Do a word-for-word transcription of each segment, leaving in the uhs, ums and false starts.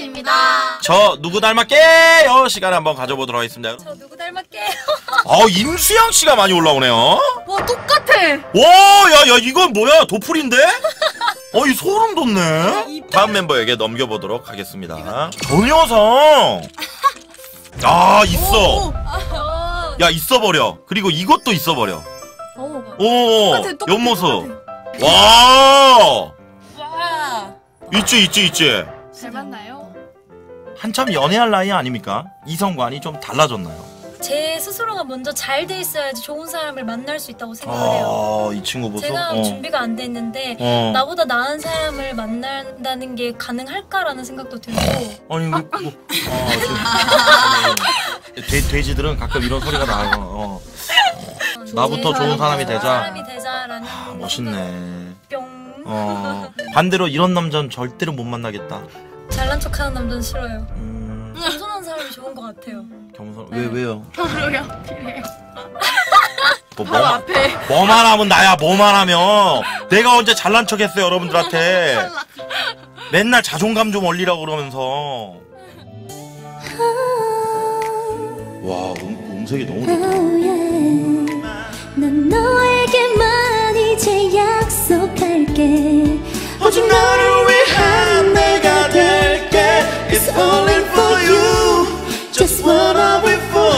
임수향입니다. 저 누구 닮았게요? 시간 한번 가져보도록 하겠습니다. 저 누구 닮았게요? 아, 임수향 씨가 많이 올라오네요. 와, 똑같아. 와, 야, 야, 이건 뭐야? 도플인데? 어, 이 소름 돋네. 다음 멤버에게 넘겨보도록 하겠습니다. 저 녀석. 아, 있어. 야, 있어버려. 그리고 이것도 있어버려. 오, 옆모습. 와. 있지, 있지, 있지. 잘 만나요? 한참 연애할 나이 아닙니까? 이성관이 좀 달라졌나요? 제 스스로가 먼저 잘 돼 있어야지 좋은 사람을 만날 수 있다고 생각해요. 아, 이 친구 보소? 제가 어. 준비가 안 돼 있는데 어. 나보다 나은 사람을 만난다는 게 가능할까라는 생각도 들고. 아니 뭐, 뭐 아, 저, 돼, 돼지들은 가끔 이런 소리가 나요. 어. 어, 나부터 좋은 사람이 되자. 사람이 되자라는. 아, 멋있네. 뿅. 어. 반대로 이런 남자는 절대로 못 만나겠다. 잘난 척하는 남자는 싫어요. 음... 겸손한 사람이 좋은 것 같아요. 겸손? 네. 왜, 왜요? 결혼이 앞이래요. 뭐, 바로 뭐, 앞에. 뭐만 하면 나야, 뭐만 하면. 내가 언제 잘난 척 했어요, 여러분들한테. 맨날 자존감 좀 올리라고 그러면서. 와, 음, 음색이 너무 좋다. 난 너에게만 이제 약속할게. 오직 너를 위한 내가 될게. It's only for you. Just what I wait for.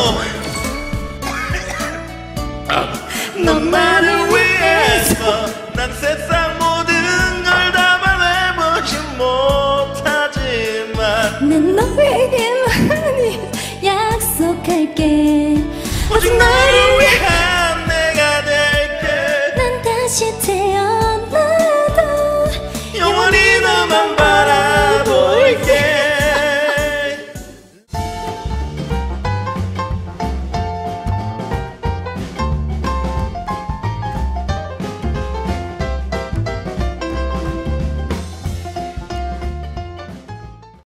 너만을 위해서 난 세상 모든 걸 다 바라보지 못하지만 난 너에게만이 약속할게. 오직 너를 위해